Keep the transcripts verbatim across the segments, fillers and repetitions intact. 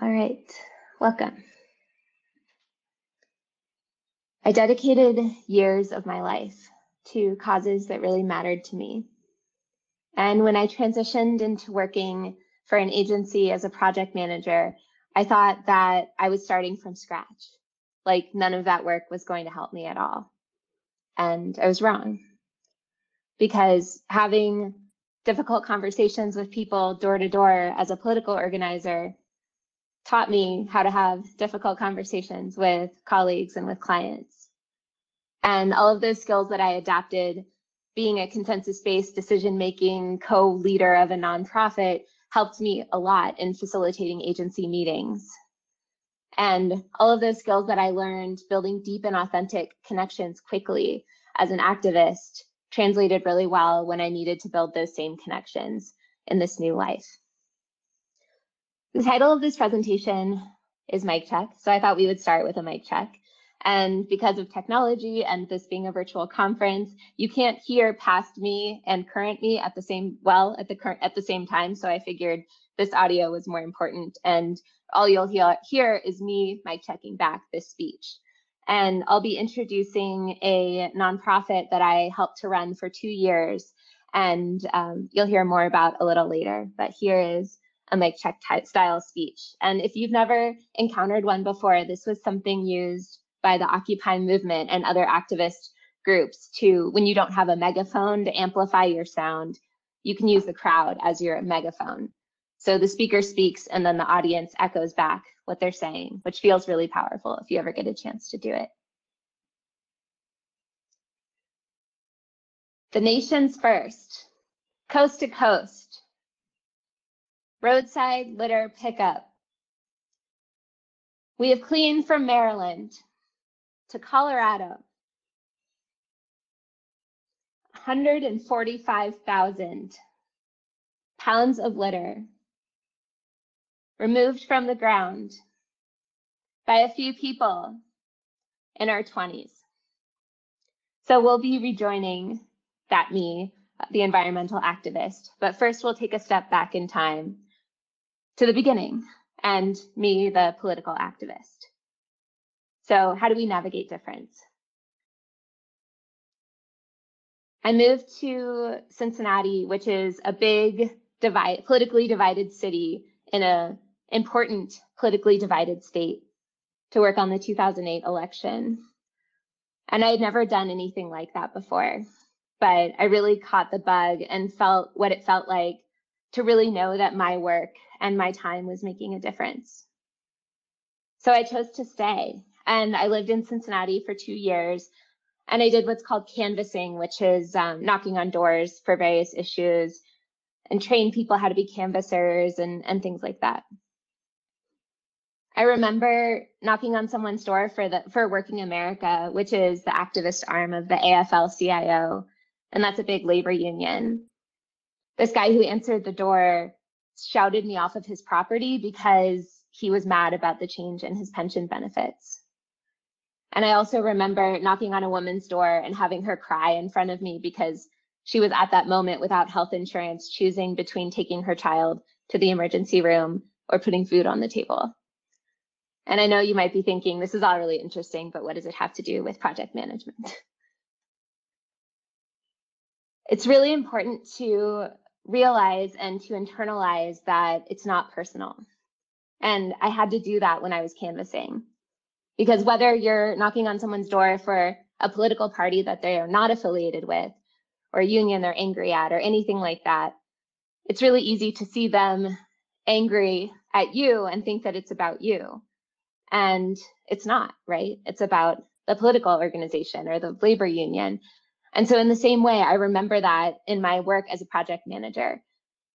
All right, welcome. I dedicated years of my life to causes that really mattered to me. And when I transitioned into working for an agency as a project manager, I thought that I was starting from scratch, like none of that work was going to help me at all. And I was wrong, because having difficult conversations with people door to door as a political organizer taught me how to have difficult conversations with colleagues and with clients. And all of those skills that I adapted being a consensus-based decision-making co-leader of a nonprofit helped me a lot in facilitating agency meetings. And all of those skills that I learned building deep and authentic connections quickly as an activist translated really well when I needed to build those same connections in this new life. The title of this presentation is Mic Check, so I thought we would start with a mic check. And because of technology and this being a virtual conference, you can't hear past me and current me at the same well at the current at the same time. So I figured this audio was more important, and all you'll hear here is me mic checking back this speech. And I'll be introducing a nonprofit that I helped to run for two years, and um, you'll hear more about a little later. But here is a mic check style speech. And if you've never encountered one before, this was something used by the Occupy movement and other activist groups to, when you don't have a megaphone to amplify your sound, you can use the crowd as your megaphone. So the speaker speaks and then the audience echoes back what they're saying, which feels really powerful if you ever get a chance to do it. The nation's first, coast to coast, roadside litter pickup. We have cleaned from Maryland to Colorado, one hundred forty-five thousand pounds of litter removed from the ground by a few people in our twenties. So we'll be rejoining that me, the environmental activist, but first we'll take a step back in time to the beginning and me, the political activist. So how do we navigate difference? I moved to Cincinnati, which is a big divide, politically divided city in an important politically divided state, to work on the two thousand eight election. And I had never done anything like that before, but I really caught the bug and felt what it felt like to really know that my work and my time was making a difference. So I chose to stay. And I lived in Cincinnati for two years, and I did what's called canvassing, which is um, knocking on doors for various issues and train people how to be canvassers and, and things like that. I remember knocking on someone's door for, the, for Working America, which is the activist arm of the A F L C I O, and that's a big labor union. This guy who answered the door shouted me off of his property because he was mad about the change in his pension benefits. And I also remember knocking on a woman's door and having her cry in front of me because she was at that moment without health insurance, choosing between taking her child to the emergency room or putting food on the table. And I know you might be thinking, this is all really interesting, but what does it have to do with project management? It's really important to realize and to internalize that it's not personal. And I had to do that when I was canvassing. Because whether you're knocking on someone's door for a political party that they are not affiliated with, or a union they're angry at, or anything like that, it's really easy to see them angry at you and think that it's about you. And it's not, right? It's about the political organization or the labor union. And so in the same way, I remember that in my work as a project manager,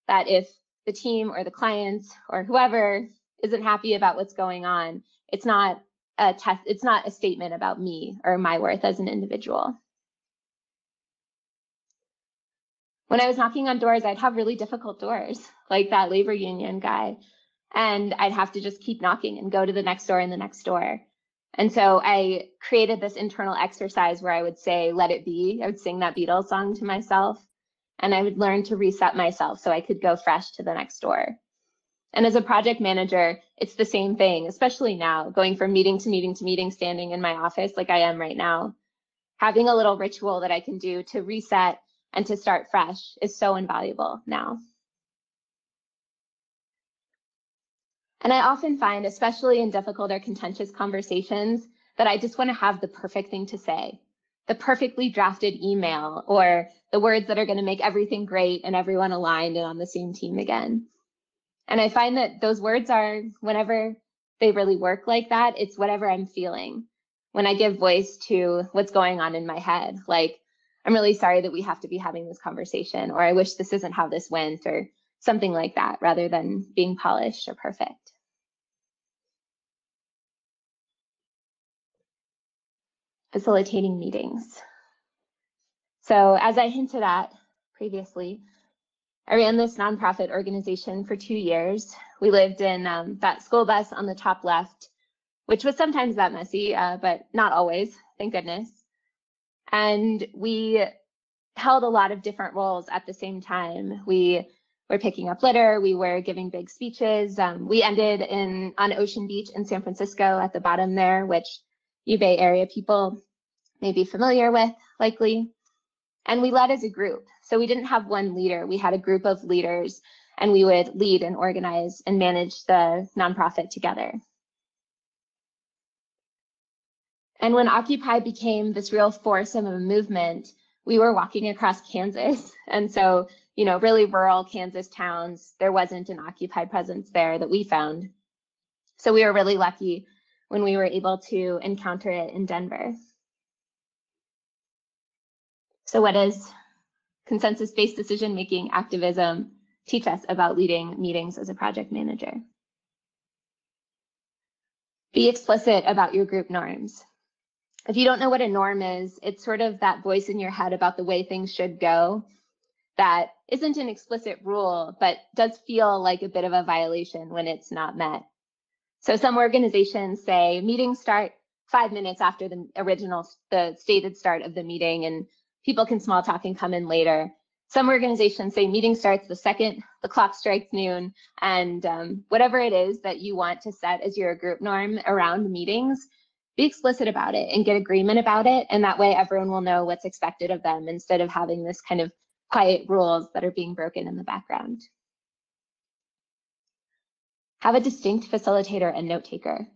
that if the team or the clients or whoever isn't happy about what's going on, it's not a test, it's not a statement about me or my worth as an individual. When I was knocking on doors, I'd have really difficult doors, like that labor union guy, and I'd have to just keep knocking and go to the next door and the next door. And so I created this internal exercise where I would say, "Let it be." I would sing that Beatles song to myself, and I would learn to reset myself so I could go fresh to the next door. And as a project manager, it's the same thing, especially now, going from meeting to meeting to meeting, standing in my office like I am right now. Having a little ritual that I can do to reset and to start fresh is so invaluable now. And I often find, especially in difficult or contentious conversations, that I just want to have the perfect thing to say, the perfectly drafted email, or the words that are going to make everything great and everyone aligned and on the same team again. And I find that those words are, whenever they really work like that, it's whatever I'm feeling. When I give voice to what's going on in my head, like, I'm really sorry that we have to be having this conversation, or I wish this isn't how this went, or something like that, rather than being polished or perfect. Facilitating meetings. So as I hinted at previously, I ran this nonprofit organization for two years. We lived in um, that school bus on the top left, which was sometimes that messy, uh, but not always, thank goodness. And we held a lot of different roles at the same time. We were picking up litter, we were giving big speeches. Um, we ended in on Ocean Beach in San Francisco at the bottom there, which you Bay Area people may be familiar with, likely. And we led as a group. So we didn't have one leader, we had a group of leaders, and we would lead and organize and manage the nonprofit together. And when Occupy became this real force of a movement, we were walking across Kansas. And so, you know, really rural Kansas towns, there wasn't an Occupy presence there that we found. So we were really lucky when we were able to encounter it in Denver. So what does consensus-based decision-making activism teach us about leading meetings as a project manager? Be explicit about your group norms. If you don't know what a norm is, it's sort of that voice in your head about the way things should go that isn't an explicit rule, but does feel like a bit of a violation when it's not met. So some organizations say meetings start five minutes after the original, the stated start of the meeting, and people can small talk and come in later. Some organizations say meeting starts the second the clock strikes noon, and um, whatever it is that you want to set as your group norm around meetings, be explicit about it and get agreement about it. And that way everyone will know what's expected of them instead of having this kind of quiet rules that are being broken in the background. Have a distinct facilitator and note taker.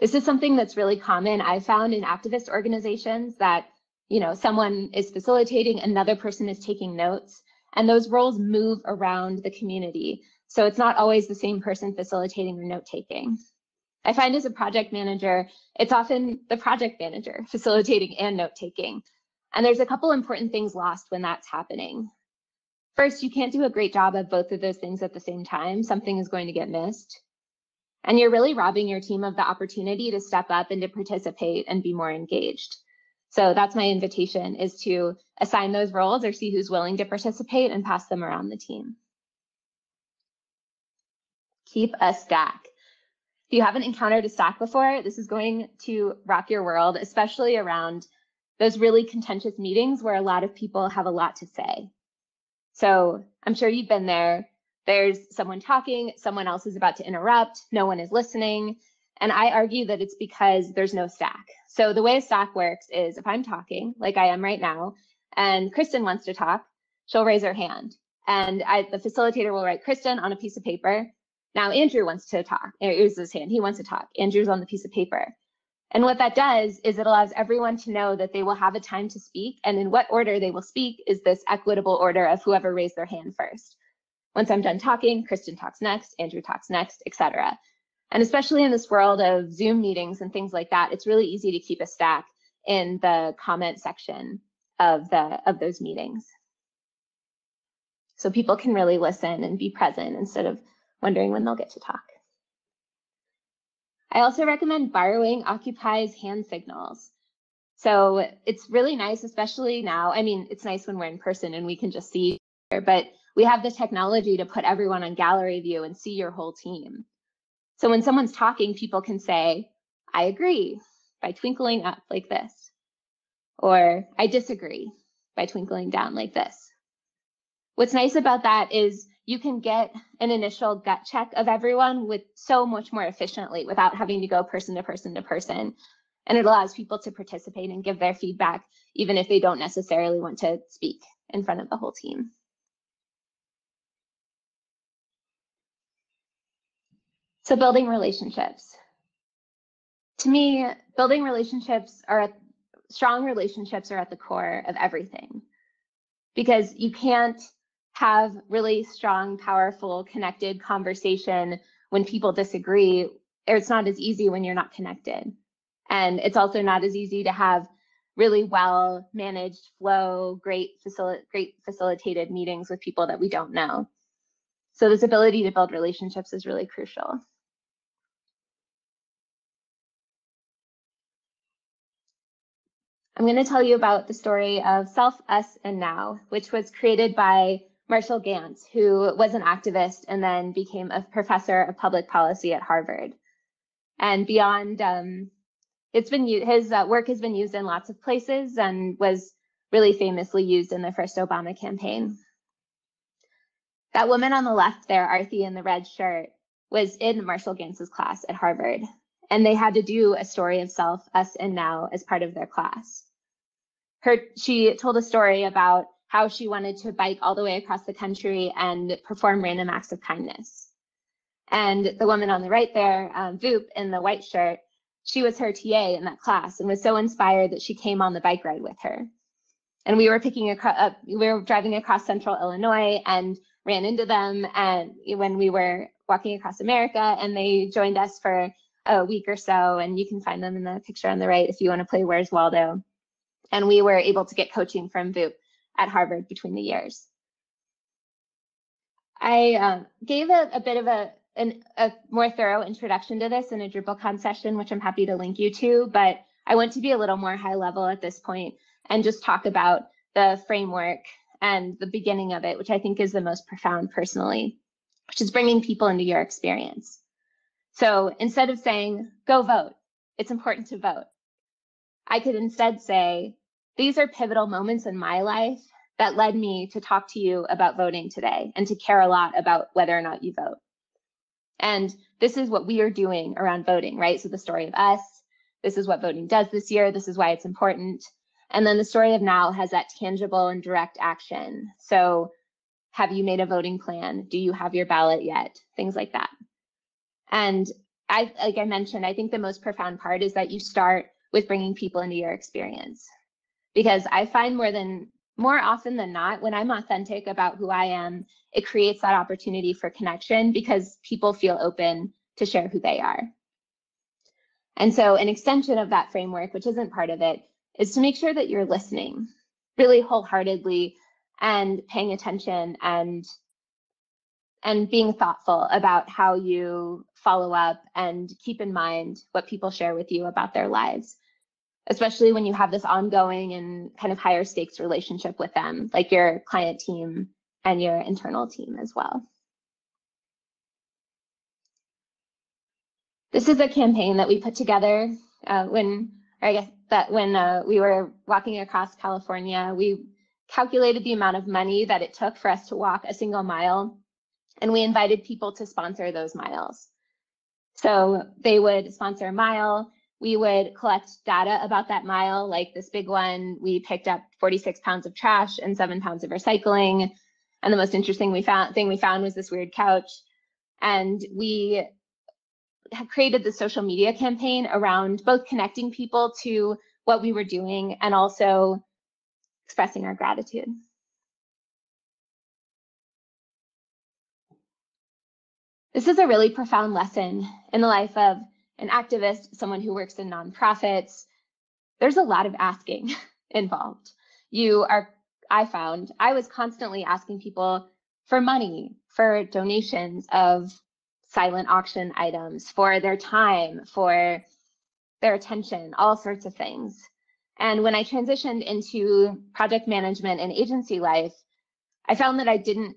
This is something that's really common. I found in activist organizations that, you know, someone is facilitating, another person is taking notes, and those roles move around the community. So it's not always the same person facilitating or note taking. I find as a project manager, it's often the project manager facilitating and note-taking. And there's a couple important things lost when that's happening. First, you can't do a great job of both of those things at the same time. Something is going to get missed. And you're really robbing your team of the opportunity to step up and to participate and be more engaged. So that's my invitation, is to assign those roles or see who's willing to participate and pass them around the team. Keep a stack. If you haven't encountered a stack before, this is going to rock your world, especially around those really contentious meetings where a lot of people have a lot to say. So I'm sure you've been there. There's someone talking, someone else is about to interrupt, no one is listening. And I argue that it's because there's no stack. So the way a stack works is, if I'm talking like I am right now and Kristen wants to talk, she'll raise her hand. And I, the facilitator will write Kristen on a piece of paper. Now Andrew wants to talk, here's his hand, he wants to talk. Andrew's on the piece of paper. And what that does is it allows everyone to know that they will have a time to speak, and in what order they will speak is this equitable order of whoever raised their hand first. Once I'm done talking, Kristen talks next, Andrew talks next, et cetera. And especially in this world of Zoom meetings and things like that, it's really easy to keep a stack in the comment section of, the, of those meetings. So people can really listen and be present instead of wondering when they'll get to talk. I also recommend borrowing Occupy's hand signals. So it's really nice, especially now. I mean, it's nice when we're in person and we can just see, but we have the technology to put everyone on gallery view and see your whole team. So when someone's talking, people can say, I agree, by twinkling up like this, or I disagree, by twinkling down like this. What's nice about that is you can get an initial gut check of everyone with so much more efficiently without having to go person to person to person. And it allows people to participate and give their feedback, even if they don't necessarily want to speak in front of the whole team. So building relationships. To me, building relationships are at, strong relationships are at the core of everything, because you can't have really strong, powerful, connected conversation when people disagree, or it's not as easy when you're not connected. And it's also not as easy to have really well managed flow, great, facil great facilitated meetings with people that we don't know. So this ability to build relationships is really crucial. I'm going to tell you about the story of Self, Us, and Now, which was created by Marshall Gantz, who was an activist and then became a professor of public policy at Harvard. And beyond, um, it's been his uh, work has been used in lots of places and was really famously used in the first Obama campaign. That woman on the left there, Arthi in the red shirt, was in Marshall Gantz's class at Harvard, and they had to do a story of Self, Us, and Now as part of their class. Her, she told a story about how she wanted to bike all the way across the country and perform random acts of kindness. And the woman on the right there, um, Voop in the white shirt, she was her T A in that class and was so inspired that she came on the bike ride with her. And we were picking up, we were driving across central Illinois and ran into them and when we were walking across America, and they joined us for a week or so, and you can find them in the picture on the right if you want to play Where's Waldo. And we were able to get coaching from Voop at Harvard between the years. I uh, gave a, a bit of a, an, a more thorough introduction to this in a DrupalCon session, which I'm happy to link you to, but I want to be a little more high level at this point and just talk about the framework and the beginning of it, which I think is the most profound personally, which is bringing people into your experience. So instead of saying, go vote, it's important to vote, I could instead say, these are pivotal moments in my life that led me to talk to you about voting today and to care a lot about whether or not you vote. And this is what we are doing around voting, right? So the story of us, this is what voting does this year, this is why it's important. And then the story of now has that tangible and direct action. So have you made a voting plan? Do you have your ballot yet? Things like that. And I, like I mentioned, I think the most profound part is that you start with bringing people into your experience, because I find more than more often than not, when I'm authentic about who I am, it creates that opportunity for connection because people feel open to share who they are. And so an extension of that framework, which isn't part of it, is to make sure that you're listening really wholeheartedly and paying attention and and being thoughtful about how you follow up and keep in mind what people share with you about their lives, especially when you have this ongoing and kind of higher stakes relationship with them, like your client team and your internal team as well. This is a campaign that we put together uh, when, or I guess that when uh, we were walking across California, we calculated the amount of money that it took for us to walk a single mile. And we invited people to sponsor those miles. So they would sponsor a mile. We would collect data about that mile, like this big one. We picked up forty-six pounds of trash and seven pounds of recycling. And the most interesting we found, thing we found was this weird couch. And we have created the social media campaign around both connecting people to what we were doing and also expressing our gratitude. This is a really profound lesson in the life of an activist, someone who works in nonprofits. There's a lot of asking involved. You are, I found, I was constantly asking people for money, for donations of silent auction items, for their time, for their attention, all sorts of things. And when I transitioned into project management and agency life, I found that I didn't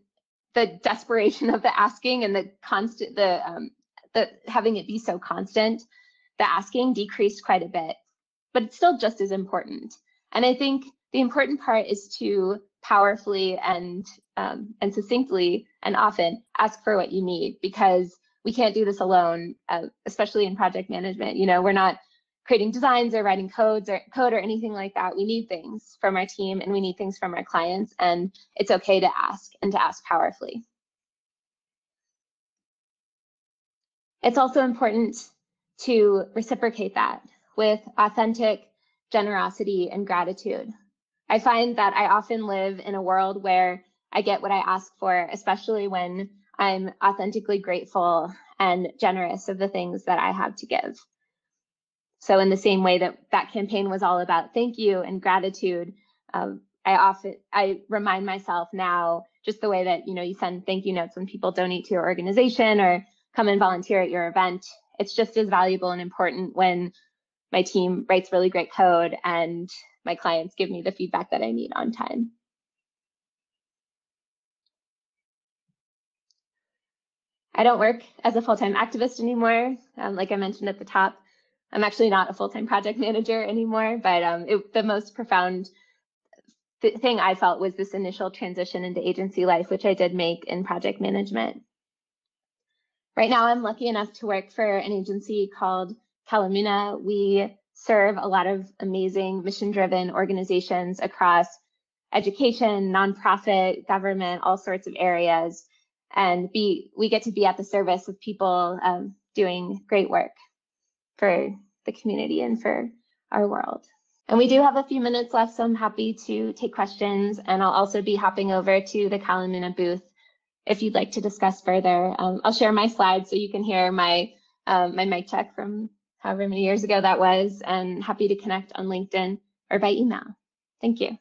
the desperation of the asking and the constant, the, um, the having it be so constant, the asking decreased quite a bit, but it's still just as important. And I think the important part is to powerfully and, um, and succinctly and often ask for what you need, because we can't do this alone, uh, especially in project management. You know, we're not creating designs or writing codes or code or anything like that. We need things from our team and we need things from our clients, and it's okay to ask and to ask powerfully. It's also important to reciprocate that with authentic generosity and gratitude. I find that I often live in a world where I get what I ask for, especially when I'm authentically grateful and generous of the things that I have to give. So in the same way that that campaign was all about thank you and gratitude, um, I often I remind myself now, just the way that, you know, you send thank you notes when people donate to your organization or come and volunteer at your event. It's just as valuable and important when my team writes really great code and my clients give me the feedback that I need on time. I don't work as a full-time activist anymore. Um, like I mentioned at the top, I'm actually not a full-time project manager anymore, but um, it, the most profound th thing I felt was this initial transition into agency life, which I did make in project management. Right now, I'm lucky enough to work for an agency called Kalamuna. We serve a lot of amazing mission-driven organizations across education, nonprofit, government, all sorts of areas. And be, we get to be at the service of people um, doing great work for the community and for our world. And we do have a few minutes left, so I'm happy to take questions. And I'll also be hopping over to the Kalamuna booth if you'd like to discuss further. Um, I'll share my slides so you can hear my, uh, my mic check from however many years ago that was, and happy to connect on LinkedIn or by email. Thank you.